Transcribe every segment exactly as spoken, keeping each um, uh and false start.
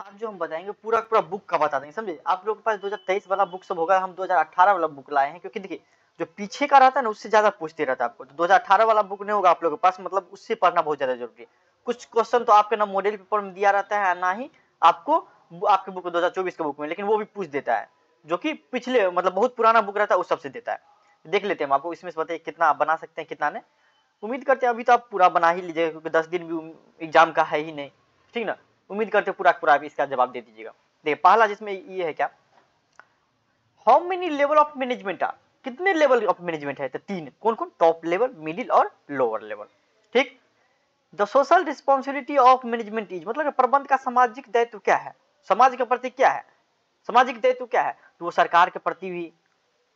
आप जो हम बताएंगे पूरा पूरा बुक का बता देंगे, समझे। आप लोगों के पास दो हज़ार तेईस वाला बुक सब होगा, हम दो हज़ार अठारह वाला बुक लाए हैं, क्योंकि देखिए जो पीछे का रहता है ना उससे ज्यादा पूछते रहता है आपको, तो दो हज़ार अठारह वाला बुक नहीं होगा आप लोगों के पास, मतलब उससे पढ़ना बहुत ज्यादा जरूरी है। कुछ क्वेश्चन तो आपके ना मॉडल पेपर में दिया रहता है ना ही आपको आपके बुक दो हजार चौबीस के बुक में, लेकिन वो भी पूछ देता है, जो कि पिछले मतलब बहुत पुराना बुक रहता है उस सबसे देता है। देख लेते हैं हम आपको इसमें से बताइए कितना आप बना सकते हैं कितना ने, उम्मीद करते हैं अभी तो आप पूरा बना ही लीजिएगा, क्योंकि दस दिन भी एग्जाम का है ही नहीं, ठीक ना। उम्मीद करते हैं पूरा पूरा आप इसका जवाब दे दीजिएगा। देखिए पहला जिसमें ये है क्या, how many level of management are, कितने लेवल ऑफ मैनेजमेंट है, तो तीन, कौन कौन, टॉप लेवल, मिडिल और लोअर लेवल, ठीक। The social responsibility of management is, मतलब प्रबंध का सामाजिक दायित्व क्या है, समाज के प्रति क्या है, सामाजिक दायित्व क्या है, तो वो सरकार के प्रति भी,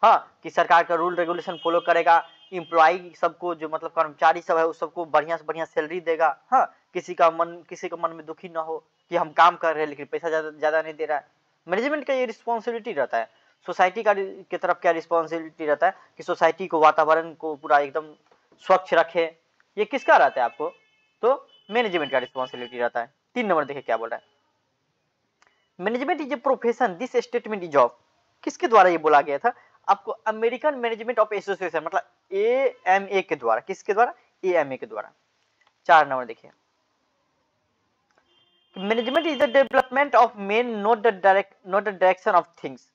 हाँ, कि सरकार का रूल रेगुलेशन फॉलो करेगा, इम्प्लॉय सबको जो मतलब कर्मचारी सब है उस सबको बढ़िया से बढ़िया सैलरी देगा, हाँ, किसी का मन किसी का मन में दुखी ना हो कि हम काम कर रहे हैं लेकिन पैसा ज्यादा ज्यादा नहीं दे रहा है। मैनेजमेंट का ये रिस्पॉन्सिबिलिटी रहता है। सोसाइटी का की तरफ क्या रिस्पॉन्सिबिलिटी रहता है, कि सोसाइटी को वातावरण को पूरा एकदम स्वच्छ रखे, ये किसका रहता है आपको, तो मैनेजमेंट का रिस्पॉन्सिबिलिटी रहता है। तीन नंबर देखिए क्या बोल रहा है, management is a profession, this statement is of, किसके द्वारा ये बोला गया था आपको, अमेरिकन मैनेजमेंट ऑफ एसोसिएशन, मतलब ए एम ए के द्वारा, किसके द्वारा, ए एम ए के द्वारा। चार नंबर देखिए, management is the development of man, not the direct not the direction of things,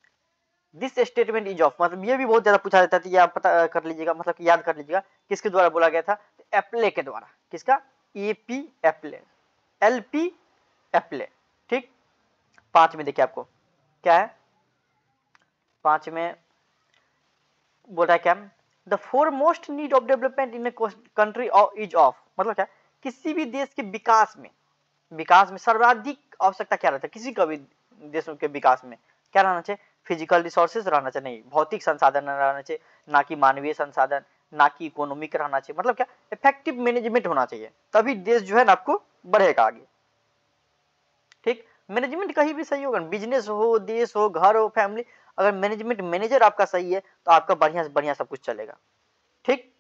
this statement is of, मतलब ये भी बहुत ज्यादा पूछा जाता है, ये आप पता कर लीजिएगा, मतलब याद कर लीजिएगा किसके द्वारा बोला गया था, एप्ले के द्वारा, किसका, A P Appley, L P Appley, ठीक। पांच में देखिए आपको क्या है, पांच में बोल रहा है क्या, the foremost need of development in country is of, मतलब क्या, किसी भी देश के विकास में विकास में सर्वाधिक आवश्यकता क्या रहता है, किसी का भी देश के विकास में क्या रहना चाहिए, फिजिकल रिसोर्सेज रहना चाहिए, नहीं भौतिक संसाधन रहना चाहिए, ना कि मानवीय संसाधन, ना कि इकोनॉमिक रहना चाहिए, मतलब क्या इफेक्टिव मैनेजमेंट होना चाहिए, तभी देश जो है ना आपको बढ़ेगा आगे, ठीक। मैनेजमेंट कहीं भी सही होगा, बिजनेस हो, देश हो, घर हो, फैमिली, अगर मैनेजमेंट मैनेजर आपका सही है तो आपका बढ़िया से बढ़िया सब कुछ चलेगा, ठीक।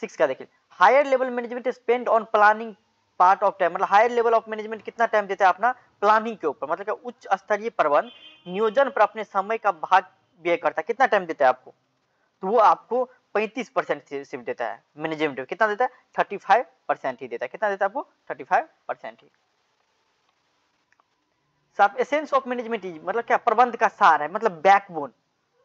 सिक्स का देखिए, higher level management spend on planning part of time, मतलब हायर लेवल ऑफ मैनेजमेंट कितना टाइम देता है अपना प्लानिंग के ऊपर, मतलब उच्च स्तरीय प्रबंध नियोजन पर अपने समय का भाग व्यय करता है, कितना टाइम देता है आपको, तो वो आपको पैंतीस परसेंट सिर्फ देता है, मैनेजमेंट कितना देता है, थर्टी फाइव परसेंट ही देता है, कितना देता है आपको, थर्टी फाइव परसेंट ही। साफ एसेंस ऑफ मैनेजमेंट इज, मतलब क्या प्रबंध का सार है, मतलब बैकबोन,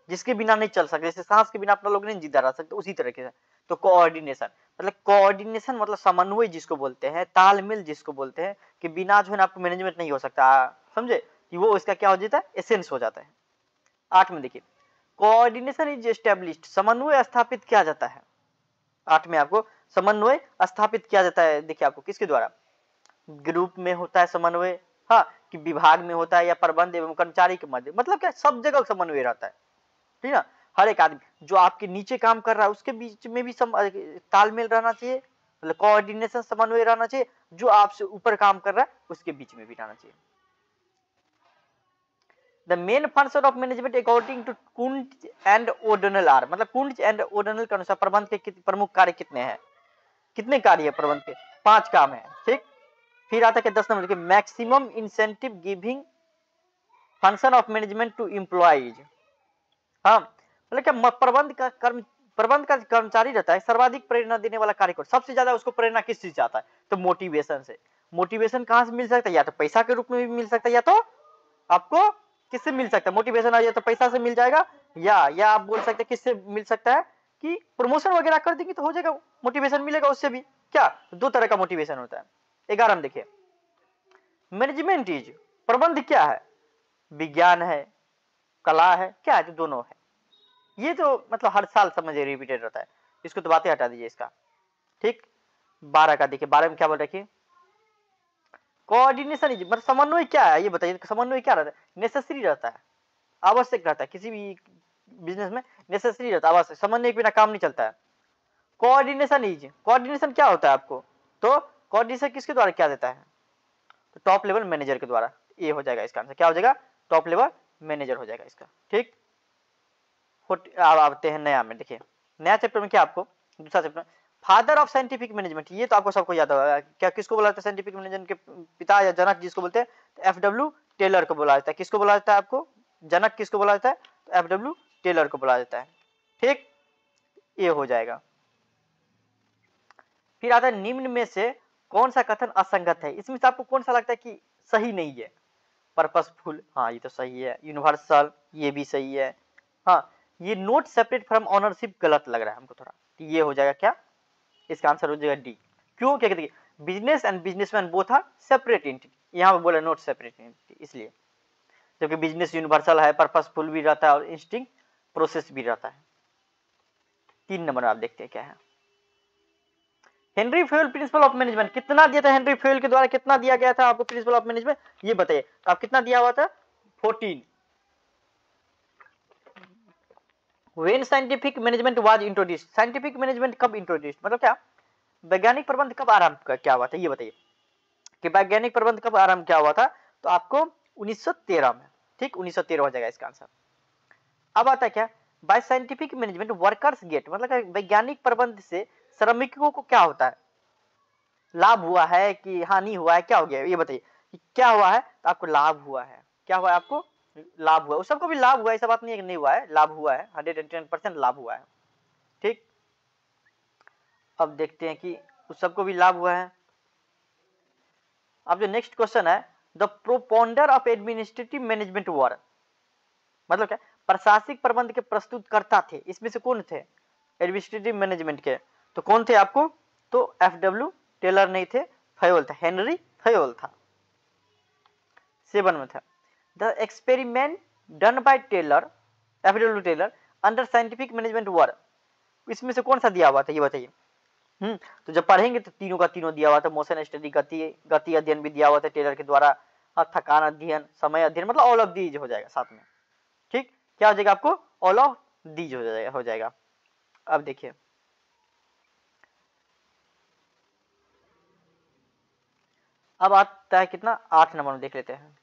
जिसके बिना नहीं चल सकते, जैसे सांस के बिना अपना लोग नहीं जिंदा रह सकते, उसी तरीके से तो कोऑर्डिनेशन, मतलब कोऑर्डिनेशन मतलब समन्वय जिसको बोलते हैं, तालमेल जिसको बोलते हैं, कि बिना जो है ना आपको मैनेजमेंट नहीं हो सकता, समझे, कि वो इसका क्या हो जाता है, एसेंस हो जाता है। आठ में देखिए, कोऑर्डिनेशन इज एस्टेब्लिश्ड, समन्वय स्थापित किया जाता है, आठ में आपको समन्वय स्थापित किया जाता है, देखिए आपको किसके द्वारा, ग्रुप में होता है समन्वय, हाँ, कि विभाग में होता है, या प्रबंध एवं कर्मचारी के मध्य, मतलब क्या सब जगह समन्वय रहता है, ठीक ना। हर एक आदमी जो आपके नीचे काम कर रहा है उसके बीच में भी सम तालमेल रहना चाहिए, मतलब कोऑर्डिनेशन समन्वय रहना चाहिए, जो आपसे ऊपर काम कर रहा है उसके बीच में भी रहना चाहिए। The main function of management according to Koontz and O'Donnell are, मतलब कुंज एंड ओडोनल के अनुसार प्रबंध के प्रमुख कार्य कितने हैं, कितने कार्य है प्रबंध के, पांच काम है, ठीक। फिर आता है दस number, maximum incentive giving function of management to employees, हाँ, मतलब क्या प्रबंध का कर्म प्रबंध का कर्मचारी रहता है सर्वाधिक प्रेरणा देने वाला कार्यकर्ता, सबसे ज्यादा उसको प्रेरणा किस चीज से आता है, तो मोटिवेशन से। मोटिवेशन कहाँ से मिल सकता है, या तो पैसा के रूप में भी मिल सकता है, या तो आपको किससे मिल सकता है, मोटिवेशन आ जाए तो पैसा से मिल जाएगा, या या आप बोल सकते हैं किससे मिल सकता है, कि प्रमोशन वगैरह कर देंगे तो हो जाएगा, मोटिवेशन मिलेगा उससे भी, क्या दो तरह का मोटिवेशन होता है। ग्यारह में देखिए, मैनेजमेंट इज, प्रबंध क्या है, विज्ञान है, कला है, क्या है, तो दोनों है, ये तो मतलब हर साल समझे रिपीटेड रहता है, इसको तो बातें हटा दीजिए इसका, ठीक। बारह का देखिए, बारह में क्या बोल रखिए, कोऑर्डिनेशन इज, मतलब समन्वय क्या है ये बताइए, समन्वय क्या रहता है, नेसेसरी रहता है, आवश्यक रहता है, किसी भी बिजनेस में नेसेसरी रहता है, आवश्यक, समन्वय के बिना काम नहीं चलता है। कोऑर्डिनेशन इज, कोऑर्डिनेशन क्या होता है आपको, तो कोऑर्डिनेशन किसके द्वारा क्या देता है, तो टॉप लेवल मैनेजर के द्वारा, ये हो जाएगा इसका आंसर, क्या हो जाएगा, टॉप लेवल मैनेजर हो जाएगा इसका, ठीक। अब आते हैं नया में, देखिए नया चैप्टर में क्या आपको दूसरा chapter father of scientific management, ये तो आपको सबको याद होगा, क्या किसको बोला जाता है साइंटिफिक मैनेजमेंट के पिता या जनक जिसको बोलते हैं, एफ डब्ल्यू टेलर को बोला जाता है। किसको बोला जाता है आपको, जनक किसको बोला जाता है, एफ डब्ल्यू टेलर को बोला जाता है। ठीक, ये हो जाएगा। फिर आता है निम्न में से कौन सा कथन असंगत है। इसमें से आपको कौन सा लगता है कि सही नहीं है। पर्पसफुल, हाँ ये तो सही है। यूनिवर्सल, ये भी सही है। हाँ, ये नोट सेपरेट फ्रॉम ऑनरशिप गलत लग रहा है हमको थोड़ा, तो ये हो जाएगा क्या, इसका आंसर हो जाएगा डी। क्यों, क्या कहते हैं, business and businessman both are separate entity, यहाँ पे बोला नोट सेपरेट एंटिटी, इसलिए, जबकि बिजनेस यूनिवर्सल है, पर्पसफुल भी रहता है और इंस्टिंक्ट प्रोसेस भी रहता है। तीन नंबर आप देखते हैं क्या है, Henri Fayol principle of management कितना दिया था, हेनरी फ्यूल के द्वारा कितना दिया गया था आपको प्रिंसिपल ऑफ मैनेजमेंट, ये बताइए आप कितना दिया हुआ था, fourteen. When scientific management was introduced, scientific management कब इंट्रोड्यूस्ड, मतलब क्या, वैज्ञानिक प्रबंध कब आरंभ क्या हुआ था, ये बताइए कि वैज्ञानिक प्रबंध कब आरंभ क्या हुआ था, तो आपको उन्नीस सौ तेरह में। ठीक, उन्नीस सौ तेरह हो जाएगा इसका आंसर। अब आता है क्या, by scientific management workers get, मतलब वैज्ञानिक प्रबंध से श्रमिकों को क्या होता है, लाभ हुआ है कि हानि हुआ है, क्या हो गया, ये बताइए क्या हुआ है, तो आपको लाभ हुआ है, क्या हुआ है आपको, लाभ हुआ है। उस सबको भी लाभ हुआ है, ऐसा बात नहीं है कि नहीं हुआ है, लाभ हुआ है, हंड्रेड एंड टेन परसेंट लाभ हुआ है। ठीक, अब देखते हैं कि उस सबको भी लाभ हुआ है। अब जो नेक्स्ट क्वेश्चन है, the propounder of administrative management were, मतलब क्या, प्रशासनिक प्रबंध के प्रस्तुतकर्ता थे, इसमें से कौन थे एडमिनिस्ट्रेटिव मैनेजमेंट के, तो कौन थे आपको, तो एफ डब्ल्यू टेलर नहीं थे, फ्यूल था, हेनरी फ्यूल था। सेवन में था the experiment done by Taylor, F W Taylor under scientific management were, इसमें से कौन सा दिया हुआ था, ये बताइए। हम्म, तो जब पढ़ेंगे तो तीनों का तीनों दिया हुआ था, मोशन स्टडी, गति गति अध्ययन भी दिया हुआ था टेलर के द्वारा, थकान अध्ययन, समय अध्ययन, मतलब ऑल ऑफ दीज हो जाएगा साथ में। ठीक, क्या हो जाएगा आपको, ऑल ऑफ दीज हो जाएगा हो जाएगा अब देखिए अब आता है कितना, आठ नंबर में देख लेते हैं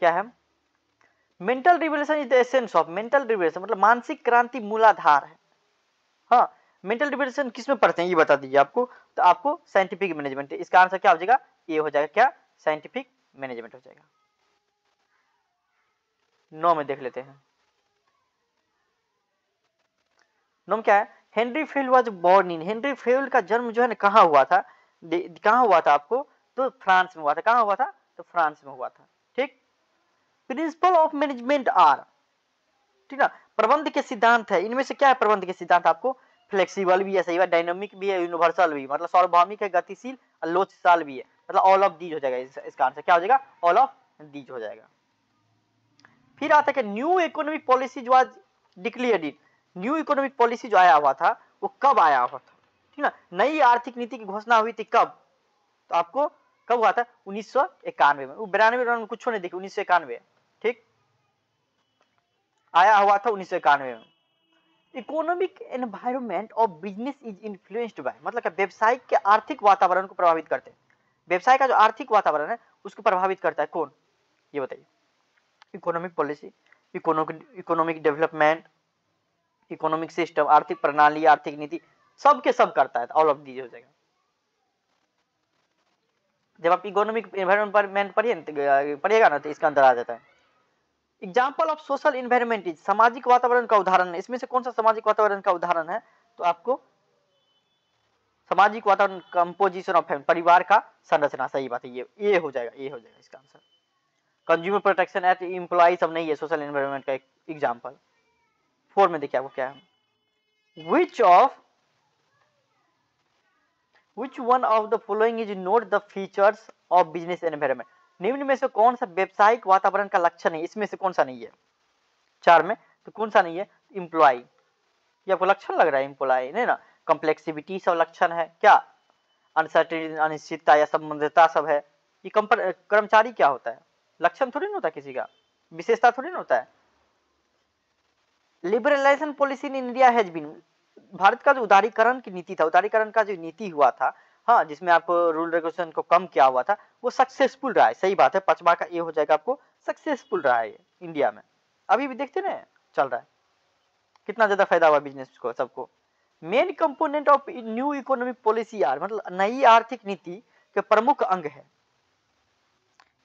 क्या है, mental revolution is the essence of, mental revolution मतलब मानसिक क्रांति मूलाधार है। हाँ, मेंटल रिवोल्यूशन किसमें पढ़ते हैं, ये बता दीजिए आपको, तो आपको साइंटिफिक मैनेजमेंट, इसका आंसर क्या हो जाएगा, ये हो जाएगा क्या, साइंटिफिक मैनेजमेंट हो जाएगा। नौ में देख लेते हैं, नौ में क्या है, Henri Fayol was born in, Henri Fayol का जन्म जो है ना कहाँ हुआ था, कहाँ हुआ था आपको, तो फ्रांस में हुआ था, कहाँ हुआ था, तो फ्रांस में हुआ था। ठीक, प्रिंसिपल ऑफ मैनेजमेंट आर, ठीक ना, प्रबंध के सिद्धांत है, इनमें से क्या है प्रबंध के सिद्धांत, आपको फ्लेक्सिबल भी है, सही बात, डायनामिक भी है, यूनिवर्सल भी, मतलब सार्वभौमिक है, गतिशील और लोचदार भी है, मतलब ऑल ऑफ दीज हो जाएगा इस, इसका आंसर क्या हो जाएगा, ऑल ऑफ दीज हो जाएगा। फिर आता है कि न्यू इकोनॉमिक पॉलिसी जो आज declared in, new economic policy जो आया हुआ था वो कब आया हुआ था, ना, नई आर्थिक नीति की घोषणा हुई थी कब, तो आपको कब हुआ था, उन्नीस सौ इक्यानवे में, बिरानवे कुछ नहीं देखी, उन्नीस सौ इक्यानवे। ठीक, आया हुआ था उन्नीस सौ इक्यानवे में। Economic environment of business is influenced by, मतलब व्यवसाय के आर्थिक वातावरण को प्रभावित करते हैं, व्यवसाय का जो आर्थिक वातावरण है उसको प्रभावित करता है कौन, ये बताइए, economic policy, economic development, economic system, आर्थिक प्रणाली, आर्थिक नीति, सब के सब करता है, ऑल ऑफ दीज हो जाएगा। जब आप इकोनॉमिक एनवायरमेंट पढ़िएगा ना तो इसका अंदर आ जाता है। Example of social environment is, सामाजिक वातावरण का उदाहरण है, इसमें से कौन सा सामाजिक वातावरण का उदाहरण है, तो आपको सामाजिक वातावरण, कंपोजिशन ऑफ फैमिली, परिवार का संरचना, सही बात है, ये ये हो जाएगा ये हो जाएगा इसका answer. Consumer protection act, employee सब नहीं है सोशल एनवायरमेंट का एक एग्जाम्पल। फोर में देखिए आपको क्या है, which of Which one of the following is not the features of business environment? निम्न में से कौन सा व्यावसायिक वातावरण का लक्षण है, इसमें से कौन सा नहीं है, चार में तो कौन सा नहीं है, एम्प्लॉय, ये आपको लक्षण लग रहा है एम्प्लॉय, नहीं ना, कम्प्लेक्सिविटी सब लक्षण है, क्या अनसर्टेनिटी, अनिश्चितता या संबंधता सब है, ये कर्मचारी क्या होता है, लक्षण थोड़ी ना होता किसी का, विशेषता थोड़ी ना होता है। Liberalisation policy in India has been, भारत का जो उदारीकरण की नीति था, उदारीकरण का जो नीति हुआ था, हाँ, जिसमें आपको रूल रेगुलेशन को कम किया हुआ था, वो सक्सेसफुल रहा है, सही बात है, पांचवा का ये हो जाएगा आपको, सक्सेसफुल रहा है इंडिया में, अभी भी देखते ना चल रहा है कितना ज्यादा फायदा हुआ बिजनेस को सबको। Main component of new economic policy are मतलब नई आर्थिक नीति के प्रमुख अंग है।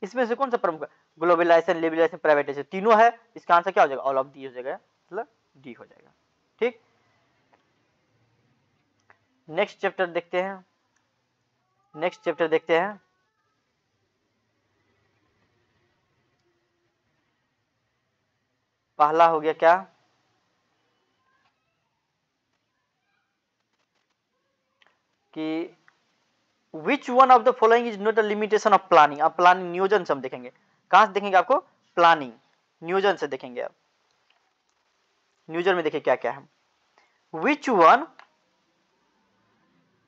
इसमें से कौन सा प्रमुख है? ग्लोबलाइजेशन, लिबरलाइजेशन, प्राइवेटाइजेशन, तीनों है। इसका आंसर क्या हो जाएगा? ऑल ऑफ दी हो जाएगा, मतलब डी हो जाएगा। ठीक, नेक्स्ट चैप्टर देखते हैं। नेक्स्ट चैप्टर देखते हैं पहला हो गया क्या? कि which one of the following is not a limitation of planning. अब प्लानिंग नियोजन से हम देखेंगे, कहां से देखेंगे? आपको प्लानिंग नियोजन से देखेंगे। आप नियोजन में देखिए क्या क्या है। विच वन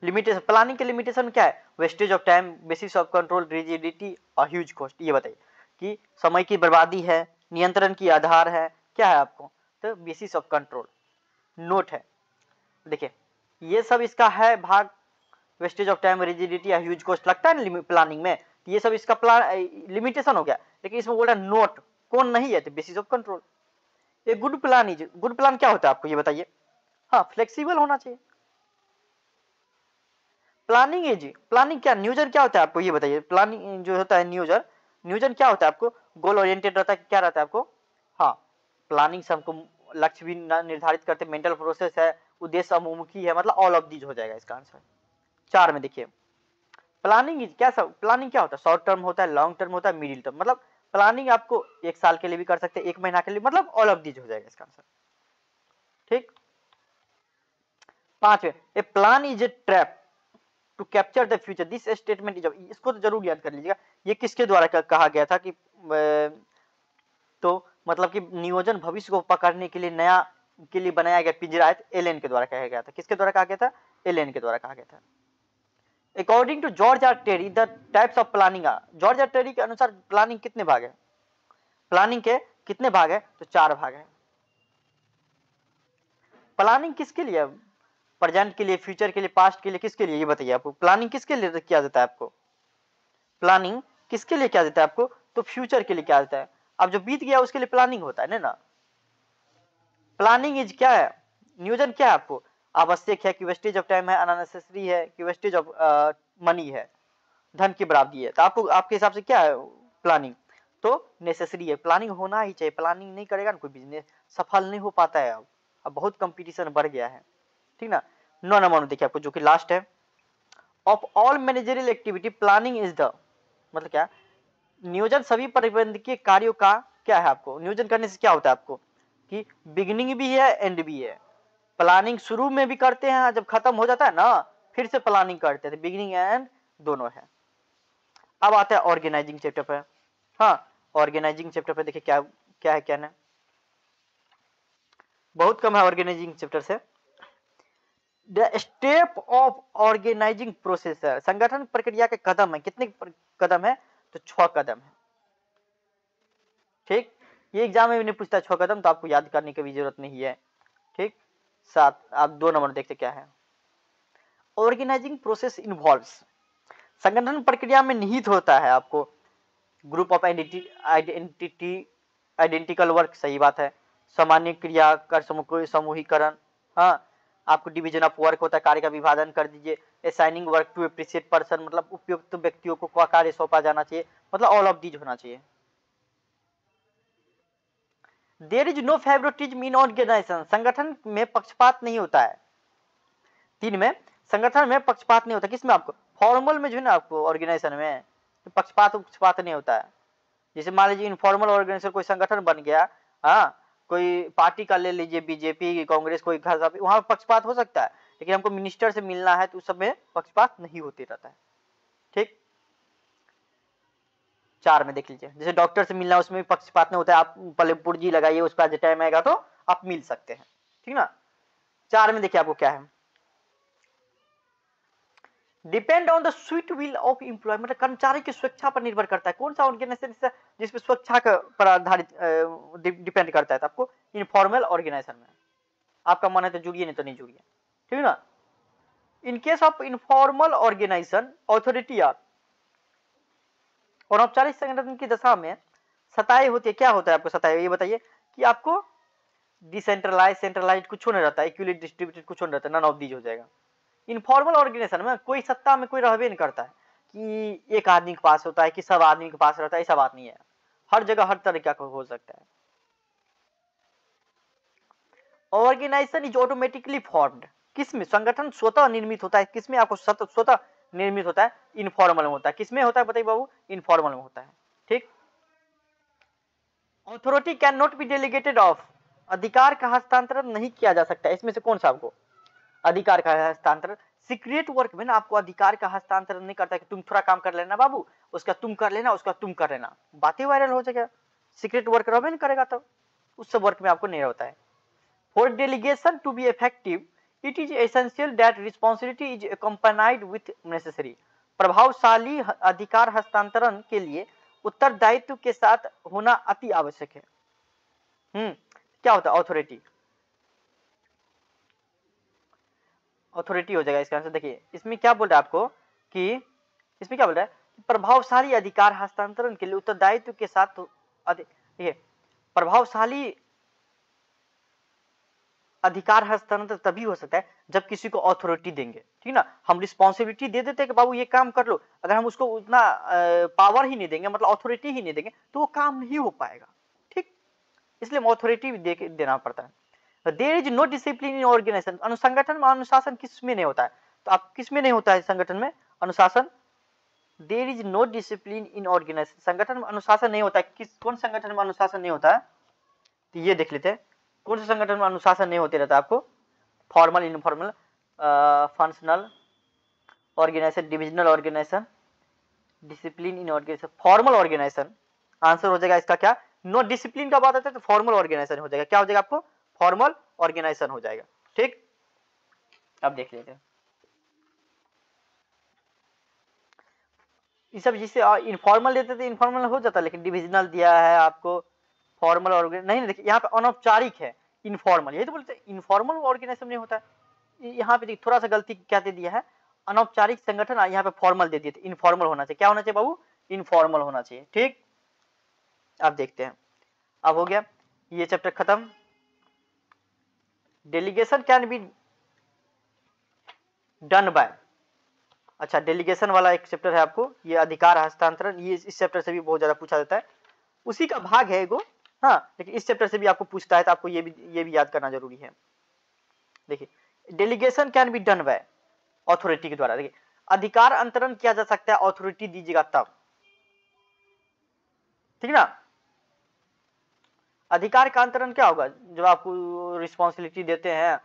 लिमिटेशन, प्लानिंग के लिमिटेशन क्या है? Wastage of time, basis of control, rigidity और ह्यूज कॉस्ट। ये बताइए कि समय की बर्बादी है, नियंत्रण की आधार है, क्या है आपको? तो बेसिस ऑफ कंट्रोल नोट है। देखिए ये सब इसका है भाग, वेस्टेज ऑफ टाइम, रिजिडिटी या ह्यूज कॉस्ट लगता है ना प्लानिंग में, ये सब इसका प्लान लिमिटेशन हो गया। लेकिन इसमें बोला नोट कौन नहीं है? तो बेसिस ऑफ कंट्रोल। ये good plan is, good plan क्या होता है आपको ये बताइए? हाँ, फ्लेक्सिबल होना चाहिए। प्लानिंग इज, प्लानिंग क्या, नियोजन क्या होता है आपको ये बताइए? प्लानिंग जो होता है नियोजन, नियोजन क्या होता है आपको? गोल ओरिएंटेड रहता है, क्या रहता है आपको? हाँ, प्लानिंग से हमको लक्ष्य भी निर्धारित करते, मेंटल प्रोसेस है, उद्देश्य अमुखी है, मतलब ऑल ऑफ दीज हो जाएगा इसका आंसर। चार में देखिए प्लानिंग इज क्या, सब प्लानिंग क्या होता है? शॉर्ट टर्म होता है, लॉन्ग टर्म होता है, मिडिल टर्म। मतलब प्लानिंग आपको एक साल के लिए भी कर सकते हैं, एक महीना के लिए, मतलब ऑल ऑफ दीज हो जाएगा इसका आंसर। ठीक, पांचवे a plan is a trap to capture the future. This statement is, इसको तो जरूर याद कर लीजिएगा, ये किसके द्वारा कहा गया था कि तो मतलब कि नियोजन भविष्य को पकड़ने के लिए नया के लिए बनाया गया पिंजरा है, एलेन के द्वारा कहा गया था। किसके द्वारा कहा गया था? एलेन के द्वारा कहा गया था। According to George R Terry the types of planning, George R Terry के अनुसार प्लानिंग कितने भाग है? प्लानिंग के कितने भाग है? तो चार भाग है। प्लानिंग किसके लिए? प्रेजेंट के लिए, फ्यूचर के लिए, पास्ट के लिए, किसके लिए? ये बताइए आपको प्लानिंग किसके लिए क्या देता है आपको? प्लानिंग किसके लिए क्या देता है आपको? तो फ्यूचर के लिए क्या देता है? अब जो बीत गया उसके लिए प्लानिंग होता है ना। प्लानिंग इज क्या है? नियोजन क्या है आपको? आवश्यक है कि वेस्टेज ऑफ टाइम है, अननेसेसरी है कि वेस्टेज ऑफ मनी है, धन की बर्बादी है। तो आपको आपके हिसाब से क्या है प्लानिंग? तो नेसेसरी है, प्लानिंग होना ही चाहिए। प्लानिंग नहीं करेगा ना कोई बिजनेस सफल नहीं हो पाता है। अब अब बहुत कंपटीशन बढ़ गया है, ठीक ना। नौ नंबर में देखिए आपको जो कि लास्ट है, of all managerial activity planning is the, मतलब क्या? नियोजन सभी प्रबंधकीय कार्यों का क्या है आपको? नियोजन करने से क्या होता है आपको? कि बिगिनिंग भी है, एंड भी है। प्लानिंग शुरू में भी करते हैं, जब खत्म हो जाता है ना फिर से प्लानिंग करते हैं। बिगिनिंग एंड दोनों है। अब आता है ऑर्गेनाइजिंग चैप्टर पर। हाँ, ऑर्गेनाइजिंग चैप्टर पर देखिए क्या क्या है क्या ना, बहुत कम है ऑर्गेनाइजिंग चैप्टर से। The step of organising process, संगठन प्रक्रिया के कदम है। कितने कदम है? तो छह कदम है। ठीक, ये एग्जाम में भी नहीं पूछता छह कदम, तो आपको याद करने की भी जरूरत नहीं है। ठीक, सात आप दो नंबर देखते क्या है। ऑर्गेनाइजिंग प्रोसेस इन्वॉल्व्स, संगठन प्रक्रिया में निहित होता है आपको group of identity, identical work, सही बात है, सामान्य क्रिया कर, समूहीकरण। हाँ, आपको डिवीजन ऑफ वर्क होता है, कार्य का विभाजन कर दीजिए। Assigning work to appreciate person, मतलब उपयुक्त व्यक्तियों को क्या कार्य सौंपा जाना चाहिए, मतलब ऑल ऑफ दीज होना चाहिए। There is no favouritism in organisation, संगठन में पक्षपात नहीं होता है। तीन में संगठन में पक्षपात नहीं होता, किसमें आपको? फॉर्मल में जो है ना आपको ऑर्गेनाइजेशन में तो पक्षपात पक्षपात नहीं होता है। जैसे मान लीजिए इनफॉर्मल ऑर्गेनाइजेशन कोई संगठन बन गया, हाँ कोई पार्टी का ले लीजिए बीजेपी, कांग्रेस, कोई घर का, वहां पक्षपात हो सकता है, लेकिन हमको मिनिस्टर से मिलना है तो उस सब में पक्षपात नहीं होते रहता है। ठीक, चार में देख लीजिए, जैसे डॉक्टर से मिलना उसमें पक्षपात नहीं होता है, आप पहले पुर्जी लगाइए, उसके बाद टाइम आएगा तो आप मिल सकते हैं। ठीक ना, चार में देखिए आपको क्या है, depend on the sweet will of employ, मतलब कर्मचारी की स्वेच्छा पर निर्भर करता है। कौन सा ऑर्गेनाइजेशन जिसपे स्वेच्छा पर आधारित डिपेंड करता है? तो आपको इनफॉर्मल ऑर्गेनाइजेशन में आपका मन है तो जुड़िए, नहीं तो नहीं जुड़िए। ठीक है ना, in case of informal organisation authority are, और औपचारिक संगठन की दशा में सताई होती है। क्या होता है आपको सताई? ये बताइए कि आपको डिसेंट्रलाइज सेंट्रलाइज कुछ नहीं रहता, इक्वली डिस्ट्रीब्यूटेड कुछ नहीं रहता, नन ऑफ दीज हो जाएगा। इनफॉर्मल ऑर्गेनाइजेशन में कोई सत्ता में कोई रहबे नहीं करता है कि एक आदमी के पास होता है कि सब आदमी के पास रहता है, ऐसा बात नहीं है। हर जगह हर तरीका का हो सकता है। ऑर्गेनाइजेशन इज ऑटोमेटिकली फॉर्म्ड, किसमें? संगठन स्वतः निर्मित होता है। किसमें? आपको स्वतः निर्मित होता है, इनफॉर्मल में होता है। किसमें होता है बताइए बाबू? इनफॉर्मल में होता है। ठीक। Authority can not be delegated of, अधिकार का हस्तांतरण नहीं किया जा सकता। इसमें से कौन सा आपको अधिकार का हस्तांतरण? सीक्रेट वर्क में ना आपको अधिकार का हस्तांतरण नहीं करता कि तुम थोड़ा काम कर लेना बाबू, उसका तुम कर लेना, उसका तुम कर लेना, बातें वायरल हो जाएगा। सीक्रेट वर्क रब नहीं करेगा तो उस सब वर्क में आपको नहीं होता है। For delegation to be effective it is essential that responsibility is accompanied with necessary. प्रभावशाली अधिकार हस्तांतरण के लिए उत्तरदायित्व के साथ होना अति आवश्यक है। हम्म क्या होता है? ऑथोरिटी, ऑथोरिटी हो जाएगा इसका आंसर। देखिए इसमें क्या बोल रहा है आपको कि इसमें क्या बोल रहा है? प्रभावशाली अधिकार हस्तांतरण के लिए उत्तरदायित्व के साथ, ये प्रभावशाली अधिकार हस्तांतरण तभी हो सकता है जब किसी को ऑथोरिटी देंगे। ठीक ना, हम रिस्पॉन्सिबिलिटी दे देते हैं कि बाबू ये काम कर लो, अगर हम उसको उतना पावर ही नहीं देंगे, मतलब ऑथोरिटी ही नहीं देंगे, तो वो काम नहीं हो पाएगा। ठीक, इसलिए ऑथोरिटी दे, देना पड़ता है। There is no discipline in organisation, अनुसंगठन में अनुशासन किसमें नहीं होता है? तो आप किसमें नहीं होता है संगठन में अनुशासन? There is no discipline in organisation, संगठन में अनुशासन नहीं होता है। किस कौन संगठन में अनुशासन नहीं होता है? तो ये देख लेते हैं कौन से संगठन में अनुशासन नहीं होते रहता आपको। Formal, informal, functional organisation, divisional organisation, discipline in organisation, formal organisation answer हो जाएगा इसका। क्या नो डिसिप्लिन का बात आता है तो फॉर्मल ऑर्गेनाइजेशन हो जाएगा। क्या हो जाएगा आपको? फॉर्मल ऑर्गेनाइजेशन हो जाएगा। ठीक, अब देख लेते हैं ये सब। जिसे इनफॉर्मल देते थे इनफॉर्मल हो जाता, लेकिन डिविजनल दिया है आपको, फॉर्मल ऑर्गेनाइजेशन नहीं, नहीं देखिए यहाँ पे अनौपचारिक है, इनफॉर्मल, यही तो बोलते हैं इनफॉर्मल ऑर्गेनाइजेशन नहीं होता है। यहाँ पे थोड़ा सा गलती क्या दे दिया है, अनौपचारिक संगठन यहाँ पे फॉर्मल दे दिए थे, इनफॉर्मल होना चाहिए। क्या होना चाहिए बाबू? इनफॉर्मल होना चाहिए। ठीक, अब देखते हैं। अब हो गया ये चैप्टर खत्म। Delegation can be done by, अच्छा डेलीगेशन वाला एक चैप्टर है आपको, ये अधिकार हस्तांतरण, ये इस चैप्टर से भी बहुत ज्यादा पूछा जाता है, उसी का भाग है एगो। हाँ, लेकिन इस चैप्टर से भी आपको पूछता है तो आपको ये भी ये भी याद करना जरूरी है। देखिए delegation can be done by authority के द्वारा। देखिए अधिकार अंतरण किया जा सकता है ऑथोरिटी दीजिएगा तब, ठीक ना। अधिकार का अंतरण क्या होगा? जब आपको रिस्पॉन्सिबिलिटी देते हैं,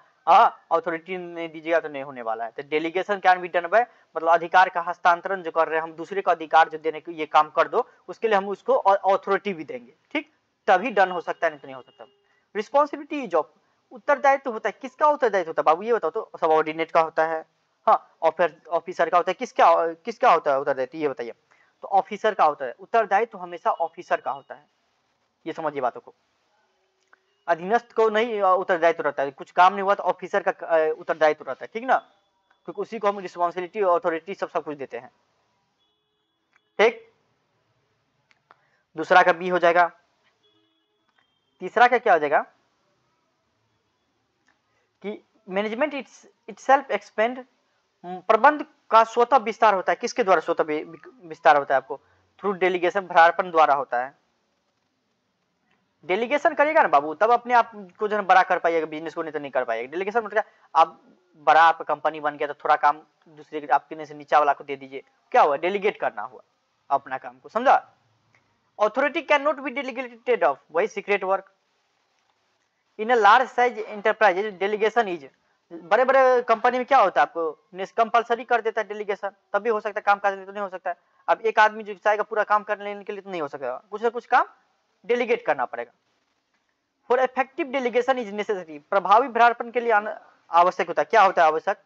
ऑथोरिटी नहीं दीजिएगा तो नहीं होने वाला है। तो delegation can be done by मतलब अधिकार का हस्तांतरण जो कर रहे हैं हम, दूसरे को अधिकार जो देने के ये काम कर दो, उसके लिए हम उसको ऑथोरिटी भी देंगे। ठीक, तभी डन हो सकता है, नहीं तो नहीं हो सकता। रिस्पॉन्सिबिलिटी जॉब, उत्तरदायित्व होता है, किसका उत्तरदायित्व होता है बाबू ये बताओ तो? सबऑर्डिनेट का होता है, हाँ ऑफिसर का होता है, किसका किसका होता है उत्तरदायित्व ये बताइए? तो ऑफिसर का होता है उत्तरदायित्व, हमेशा ऑफिसर का होता है, ये समझिए बातों को। अधीनस्थ को नहीं उत्तरदायित्व रहता है, कुछ काम नहीं हुआ तो ऑफिसर का उत्तरदायित्व रहता है, ठीक ना, क्योंकि उसी को हम रिस्पॉन्सिबिलिटी ऑथोरिटी सब सब कुछ देते हैं। ठीक, दूसरा का बी हो जाएगा। तीसरा का क्या हो जाएगा कि मैनेजमेंट इट्स इटसेल्फ एक्सपेंड, प्रबंध का स्वतः विस्तार होता है। किसके द्वारा स्वतः विस्तार होता है आपको? थ्रू डेलीगेशन, भ्रार्पण द्वारा होता है। डेलीगेशन करिएगा ना बाबू तब अपने आप को जो है बड़ा कर पाइएगा बिजनेस को, नहीं तो नहीं कर पाइएगा। डेलीगेशन मतलब आप बड़ा, आपका कंपनी बन गया तो थोड़ा काम दूसरे आपके से नीचा वाला को दे दीजिए, क्या हुआ? डेलीगेट करना हुआ अपना काम को, समझा। Authority can not be delegated of, वही secret work. In a large size enterprise delegation is, बड़े बड़े कंपनी में क्या होता है आपको कंपल्सरी कर देता है डेलीगेशन, तभी हो सकता है काम, करने तो नहीं हो सकता है। अब एक आदमी जो चाहेगा पूरा काम कर लेने के लिए तो नहीं हो सकता, कुछ ना कुछ काम डेलीगेट करना पड़ेगा। For effective delegation is necessary, प्रभावी भ्रार्पण के लिए आवश्यक होता है। क्या होता है आवश्यक?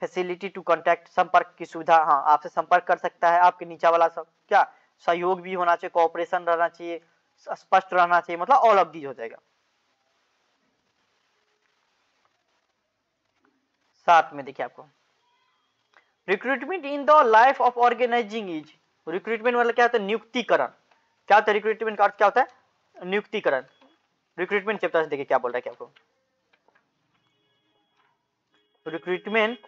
फैसिलिटी टू कॉन्टैक्ट, संपर्क की सुविधा, हाँ आपसे संपर्क कर सकता है आपके नीचा वाला सब, क्या सहयोग भी होना चाहिए, कोऑपरेशन रहना चाहिए, स्पष्ट रहना चाहिए, मतलब ऑल ऑफ दीज हो जाएगा। साथ में देखिए आपको recruitment in the life of organising is, recruitment मतलब क्या होता है? नियुक्तिकरण। क्या होता है रिक्रूटमेंट का अर्थ? क्या होता है? नियुक्तिकरण। रिक्रूटमेंट चैप्टर से देखिए क्या बोल रहा है क्या आपको। Recruitment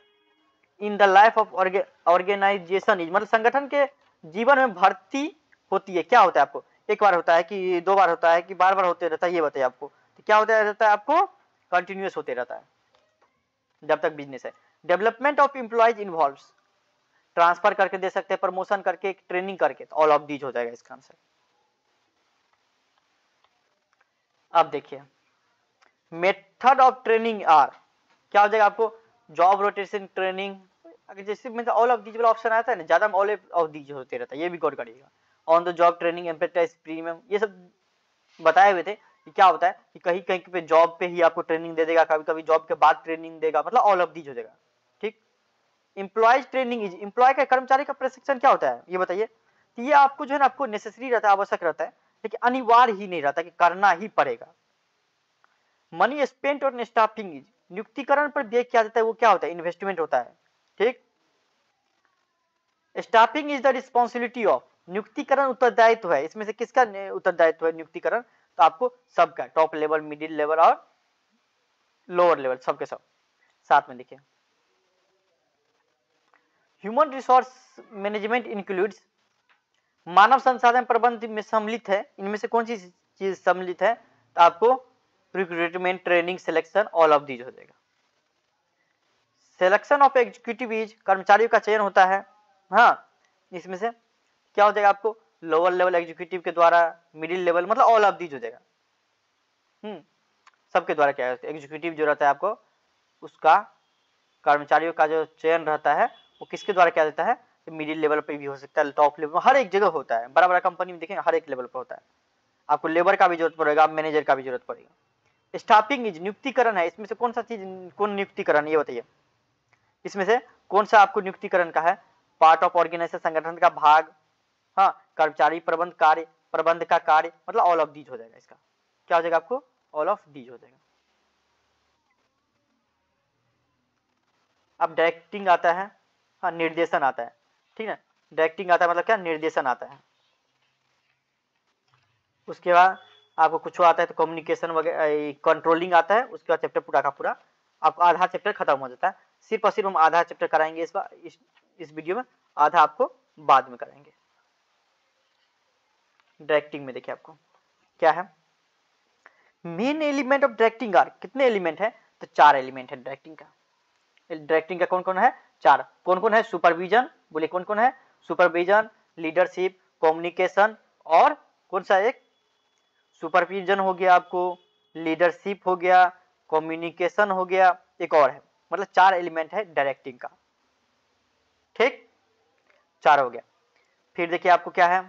in the life of organisation is, मतलब संगठन के जीवन में भर्ती होती है। क्या होता है आपको, एक बार होता है कि दो बार होता है कि बार बार होते रहता है, ये बताइए आपको। तो क्या होता रहता है आपको, कंटिन्यूअस होते रहता है जब तक बिजनेस है। Development of employees involves, transfer करके दे सकते हैं, प्रमोशन करके, ट्रेनिंग करके, ऑल ऑफ दीज हो जाएगा इसका आंसर। अब देखिए मेथड ऑफ ट्रेनिंग आर, क्या हो जाएगा आपको, जॉब रोटेशन ट्रेनिंग, अगर जैसे मतलब ऑल ऑफ दीज वाला ऑप्शन आता है ना, ज्यादा ऑल ऑफ दीज होते रहता है, ये भी गौर करिएगा। On the job training, apprentice, premium, ये सब बताए हुए थे कि क्या होता है कि कहीं कहीं पे जॉब पे ही आपको ट्रेनिंग दे देगा, कभी कभी जॉब के बाद ट्रेनिंग देगा, मतलब ऑल ऑफ दीज हो जाएगा। ठीक, एम्प्लॉयज ट्रेनिंग इज, एम्प्लॉय का कर्मचारी का प्रशिक्षण क्या होता है ये बताइए। तो ये आपको जो है ना आपको नेसेसरी रहता है, आवश्यक रहता है, लेकिन अनिवार्य ही नहीं रहता कि करना ही पड़ेगा। मनी स्पेंट और स्टाफिंग इज, नियुक्तिकरण पर देख क्या देता है वो क्या होता है, इन्वेस्टमेंट होता है। ठीक, staffing is the responsibility of, नियुक्तिकरण उत्तरदायित्व है, इसमें से किसका उत्तरदायित्व है नियुक्तिकरण, तो आपको सबका, टॉप लेवल, मिडिल लेवल और लोअर लेवल, सबके सब। साथ में देखिए ह्यूमन रिसोर्स मैनेजमेंट इंक्लूड्स, मानव संसाधन प्रबंध में सम्मिलित है, इनमें से कौन सी चीज सम्मिलित है, तो आपको recruitment, training, selection, all of these हो जाएगा। सिलेक्शन ऑफ एग्जीक्यूटिव इज, कर्मचारियों का चयन होता है, हाँ इसमें से क्या हो जाएगा आपको, लोअर लेवल एग्जीक्यूटिव के द्वारा, मिडिल लेवल, मतलब ऑल ऑफ दीज हो जाएगा। हम्म, सबके द्वारा क्या है, एग्जीक्यूटिव जो रहता है आपको उसका, कर्मचारियों का जो चयन रहता है वो किसके द्वारा क्या देता है, मिडिल लेवल पे भी हो सकता है, टॉप लेवल, हर एक जगह होता है, बड़ा बड़ा कंपनी में देखेंगे हर एक लेवल पर होता है। आपको लेबर का भी जरूरत पड़ेगा, मैनेजर का भी जरूरत पड़ेगा। स्टाफिंग इज, नियुक्तिकरण है, इसमें से कौन सा चीज, कौन नियुक्तिकरण ये बताइए, इसमें से कौन सा आपको नियुक्तिकरण का है, पार्ट ऑफ ऑर्गेनाइजेशन, संगठन का भाग, हाँ, कर्मचारी प्रबंध कार्य, प्रबंध का कार्य, मतलब ऑल ऑफ दीज हो जाएगा इसका। क्या हो जाएगा आपको, ऑल ऑफ दीज हो जाएगा। अब डायरेक्टिंग आता है, हाँ निर्देशन आता है, ठीक है, डायरेक्टिंग आता है मतलब क्या, निर्देशन आता है। उसके बाद आपको कुछ आता है तो कम्युनिकेशन वगैरह, कंट्रोलिंग आता है, उसके बाद चैप्टर पूरा का पूरा आपको आधा चैप्टर खत्म हो जाता है। सिर्फ और सिर्फ हम आधा चैप्टर कराएंगे इस बार, इस, इस वीडियो में, आधा आपको बाद में कराएंगे। डायरेक्टिंग में देखिए आपको क्या है, main element of directing are, कितने एलिमेंट है, तो चार एलिमेंट है डायरेक्टिंग का। डायरेक्टिंग का कौन कौन है, चार, कौन कौन है, सुपरविजन, बोले कौन कौन है, सुपरविजन, लीडरशिप, कम्युनिकेशन, और कौन सा एक, सुपरविजन हो गया आपको, लीडरशिप हो गया, कम्युनिकेशन हो गया, एक और है, मतलब चार एलिमेंट है डायरेक्टिंग का। ठीक, चार हो गया। फिर देखिए आपको क्या है,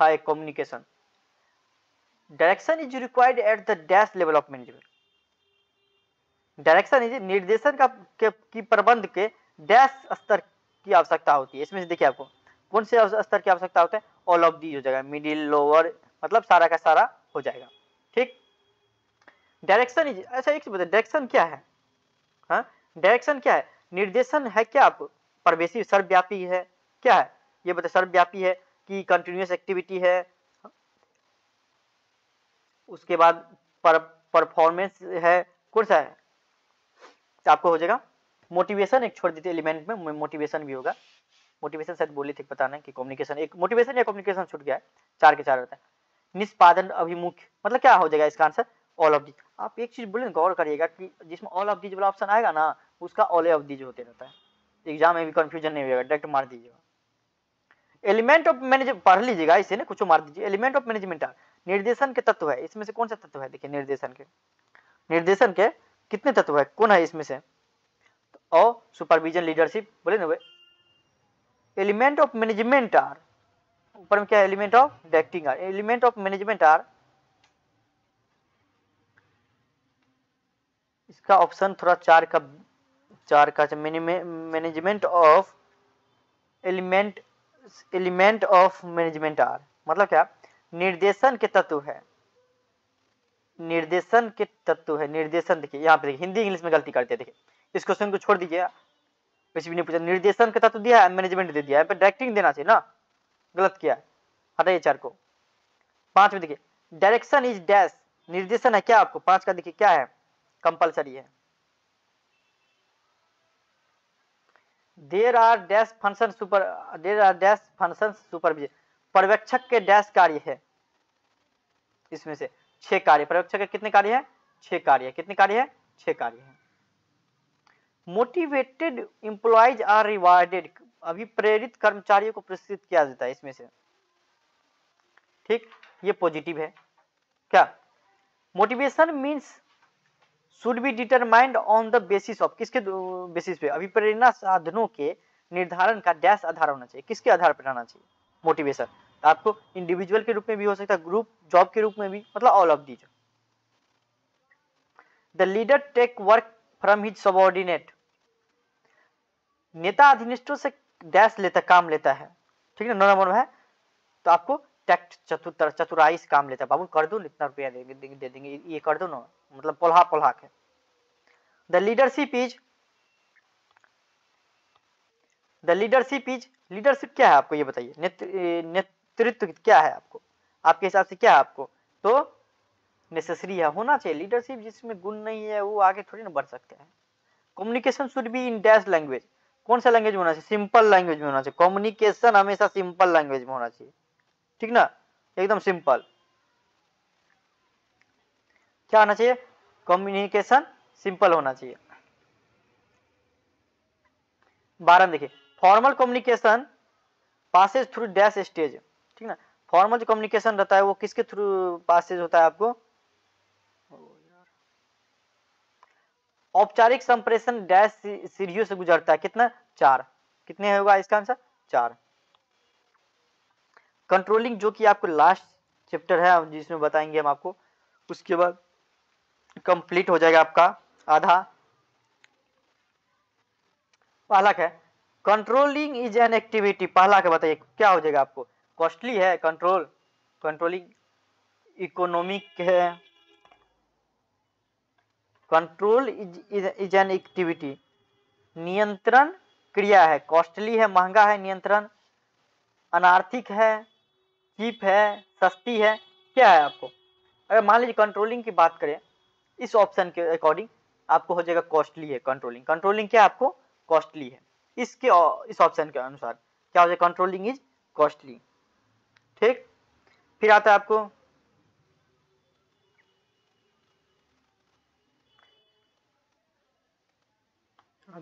हाँ एक communication, direction is required at the dash level of management, direction is निर्देशन का के, की प्रबंध के डैश स्तर की आवश्यकता होती है। इसमें से देखिए आपको कौन से स्तर की आवश्यकता होता है, ऑल ऑफ दीज हो जाएगा, मिडिल, लोअर, मतलब सारा का सारा हो जाएगा। ठीक, डायरेक्शन इज, अच्छा एक बताइए डायरेक्शन क्या है, हाँ डायरेक्शन क्या है, निर्देशन है क्या आपको, परवेसी, सर्वव्यापी है, क्या है ये बताइए, सर्वव्यापी है की कंटिन्यूअस एक्टिविटी है, उसके बाद पर परफॉर्मेंस है, कौन सा है तो आपको हो जाएगा। मोटिवेशन एक छोड़ देते एलिमेंट में, मोटिवेशन भी होगा, मोटिवेशन शायद बोले थे, पता नहीं कि कम्युनिकेशन, एक मोटिवेशन या कम्युनिकेशन छूट गया है, चार के चार रहता है। निष्पादन अभिमुख, मतलब क्या हो जाएगा इसका आंसर, ऑल ऑफ दीज। आप एक चीज बोले गौर करिएगा कि जिसमें ऑल ऑफ दीज वाला ऑप्शन आएगा ना उसका ऑल ऑफ दीज होते रहता है, एग्जाम में भी कंफ्यूजन नहीं होगा, डायरेक्ट मार दीजिएगा। एलिमेंट ऑफ मैनेजमेंट पढ़ लीजिएगा इसे ना, कुछ मार दीजिए, एलिमेंट ऑफ मैनेजमेंट निर्देशन के तत्व है, इसमें से कौन सा तत्व है, देखिए निर्देशन के, निर्देशन के कितने तत्व है, कौन है इसमें से, और सुपरविजन, लीडरशिप, बोले ना वे एलिमेंट ऑफ मैनेजमेंट आर, ऊपर में क्या element of directing are, element of management are, इसका ऑप्शन थोड़ा चार का चार का management of element, element of management are, मतलब क्या, निर्देशन के तत्व है, निर्देशन के तत्व है, निर्देशन देखिए यहाँ पे, देखिए हिंदी इंग्लिश में गलती करते हैं, देखिए इस क्वेश्चन को छोड़ दीजिए, किसी भी नहीं पूछा, निर्देशन के तत्व दिया है, मैनेजमेंट दे दिया है, डायरेक्टिंग देना चाहिए ना, गलत किया है, हटाइए चार को। पांच में देखिए डायरेक्शन इज डैश, निर्देशन है क्या आपको, पांच का देखिए क्या है, कंपलसरी है। There are dash function super there are dash function supervision, पर्यवेक्षक के डैश कार्य है, इसमें से छह कार्य, पर्यवेक्षक के कितने कार्य है, छह कार्य, कितने कार्य है, छह कार्य है। मोटिवेटेड एम्प्लॉइज आर रिवार्डेड, अभी प्रेरित कर्मचारियों को पुरस्कृत किया जाता है इसमें से, ठीक, ये पॉजिटिव है। क्या motivation means should be determined on the basis of, किसके बेसिस पे, अभी प्रेरणा साधनों के निर्धारण का डैश आधार होना चाहिए, किसके आधार पर आना चाहिए मोटिवेशन, आपको इंडिविजुअल के रूप में भी हो सकता है, ग्रुप जॉब के रूप में भी, मतलब all of these. The leader take work from his subordinate, नेता अधीनस्थों से डैश लेता, काम लेता है, ठीक है नौ नंबर है, तो आपको टैक्ट चतुर चतुराई से काम लेता है, बाबू कर दो इतना रुपया दे, दे, दे देंगे ये कर दो ना, मतलब पोल्हा पोल्हा के। The leadership is the leadership is leadership क्या है आपको ये बताइए, नेतृत्व क्या है आपको, आपके हिसाब से क्या है आपको, तो नेसेसरी है, होना चाहिए लीडरशिप, जिसमें गुण नहीं है वो आगे थोड़ी ना बढ़ सकते हैं। Communication should be in dash language, कौन सा लैंग्वेज में होना चाहिए, सिंपल लैंग्वेज में होना चाहिए, कम्युनिकेशन हमेशा सिंपल लैंग्वेज में होना चाहिए, ठीक ना, एकदम सिंपल, क्या होना चाहिए, कम्युनिकेशन सिंपल होना चाहिए। बारह में देखिए, formal communication passes through dash stage, ठीक ना, फॉर्मल जो कम्युनिकेशन रहता है वो किसके थ्रू पासेज होता है आपको, औपचारिक संप्रेषण डैश सीढ़ियों से गुजरता है, कितना, चार, कितने होगा इसका आंसर, चार। कंट्रोलिंग जो कि आपको लास्ट चैप्टर है जिसमें बताएंगे हम आपको, उसके बाद कंप्लीट हो जाएगा आपका आधा पहला का। कंट्रोलिंग इज एन एक्टिविटी, पहला का बताइए क्या हो जाएगा आपको, कॉस्टली है कंट्रोल, कंट्रोलिंग इकोनॉमिक है, कंट्रोल इज एन एक्टिविटी, नियंत्रण क्रिया है, कॉस्टली है महंगा है, नियंत्रण अनार्थिक है, चीप है, सस्ती है, क्या है आपको, अगर मान लीजिए कंट्रोलिंग की बात करें इस ऑप्शन के अकॉर्डिंग आपको हो जाएगा कॉस्टली है कंट्रोलिंग, कंट्रोलिंग क्या आपको कॉस्टली है, इसके इस ऑप्शन के अनुसार क्या हो जाएगा, कंट्रोलिंग इज कॉस्टली, ठीक। फिर आता है आपको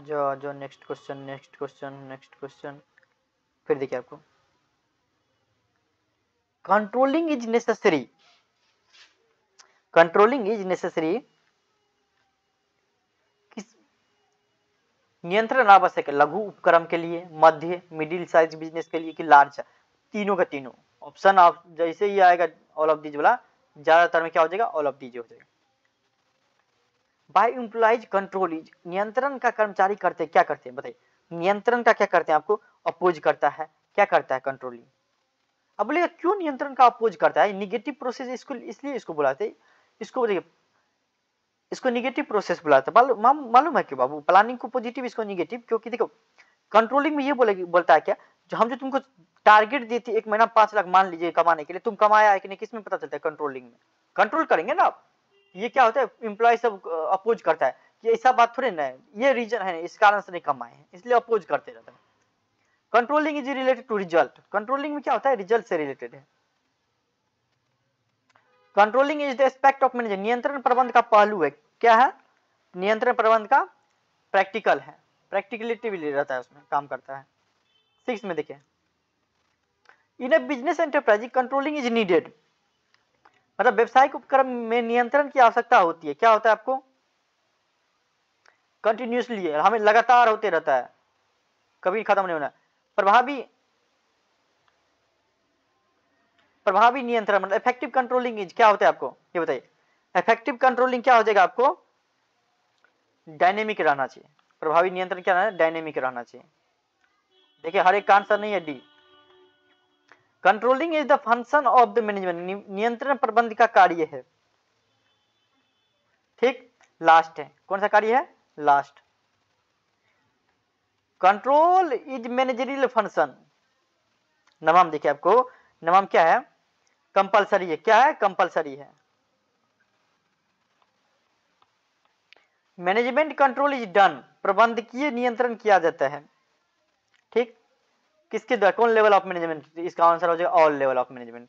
जो जो next question next question next question फिर देखिए आपको controlling is necessary, controlling is necessary, नियंत्रण आवश्यक है लघु उपक्रम के लिए, मध्य मिडिल साइज बिजनेस के लिए कि लार्ज, तीनों का तीनों ऑप्शन आप जैसे ही आएगा ऑल ऑफ दीज वाला, ज्यादातर में क्या हो जाएगा ऑल ऑफ दीज हो जाएगा। बाय एम्प्लॉइज कंट्रोल इज, नियंत्रण का कर्मचारी करते क्या करते हैं बताइए, नियंत्रण का क्या करते हैं आपको, अपोज करता है, क्या करता है कंट्रोलिंग। अब बोलिएगा क्यों नियंत्रण का अपोज करता है, निगेटिव प्रोसेस इसको इसलिए इसको बुलाते हैं, इसको बोलिए इसको निगेटिव प्रोसेस बुलाते हैं, मालूम है क्यों बाबू, प्लानिंग को पॉजिटिव इसको निगेटिव, क्योंकि देखो कंट्रोलिंग में ये बोलेगी बोलता है क्या, जो हम जो तुमको टारगेट दी थी एक महीना पांच लाख मान लीजिए कमाने के लिए, तुम कमाया है कि नहीं, किसमें पता चलता है, कंट्रोलिंग में, कंट्रोल करेंगे ना आप, ये क्या होता है एम्प्लॉय सब अपोज करता है कि ऐसा बात थोड़ी ना है, ये रीजन है इस कारण से नहीं कमाए हैं, इसलिए अपोज करते रहता है। Controlling is related to result, controlling में क्या होता है रिजल्ट से रिलेटेड है। Controlling is the aspect of management, नियंत्रण प्रबंध का पहलू है, क्या है नियंत्रण प्रबंध का, प्रैक्टिकल है, प्रैक्टिकलिटी भी रहता है उसमें काम करता है। सिक्स में देखिए, in a business enterprise controlling is needed, मतलब व्यवसायिक उपक्रम में नियंत्रण की आवश्यकता होती है, क्या होता है आपको कंटिन्यूसली हमें लगातार होते रहता है, कभी खत्म नहीं होना। प्रभावी प्रभावी नियंत्रण मतलब इफेक्टिव कंट्रोलिंग इज क्या होता है आपको ये बताइए, इफेक्टिव कंट्रोलिंग क्या हो जाएगा आपको, डायनेमिक रहना चाहिए, प्रभावी नियंत्रण क्या है डायनेमिक रहना चाहिए, देखिए हर एक का आंसर नहीं है D. Controlling is the function of the management, नियंत्रण प्रबंध का कार्य है, ठीक लास्ट है, कौन सा कार्य है last. Control is managerial function, नवम देखिए आपको नवम क्या है, कंपलसरी है, क्या है कंपलसरी है, मैनेजमेंट कंट्रोल इज डन, प्रबंधकीय नियंत्रण किया जाता है। ठीक, किसके द्वारा, कौन लेवल ऑफ मैनेजमेंट, इसका आंसर हो जाएगा ऑल लेवल ऑफ मैनेजमेंट।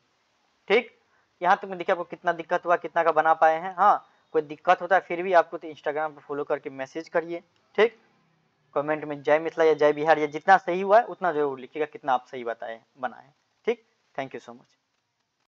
ठीक, यहाँ तक में देखिए आपको कितना दिक्कत हुआ, कितना का बना पाए हैं। हाँ, कोई दिक्कत होता है फिर भी आपको तो इंस्टाग्राम पर फॉलो करके मैसेज करिए। ठीक, कमेंट में जय मिथिला या जय बिहार या जितना सही हुआ है उतना जरूर लिखिएगा, कितना आप सही बताए बनाए। ठीक, थैंक यू सो मच।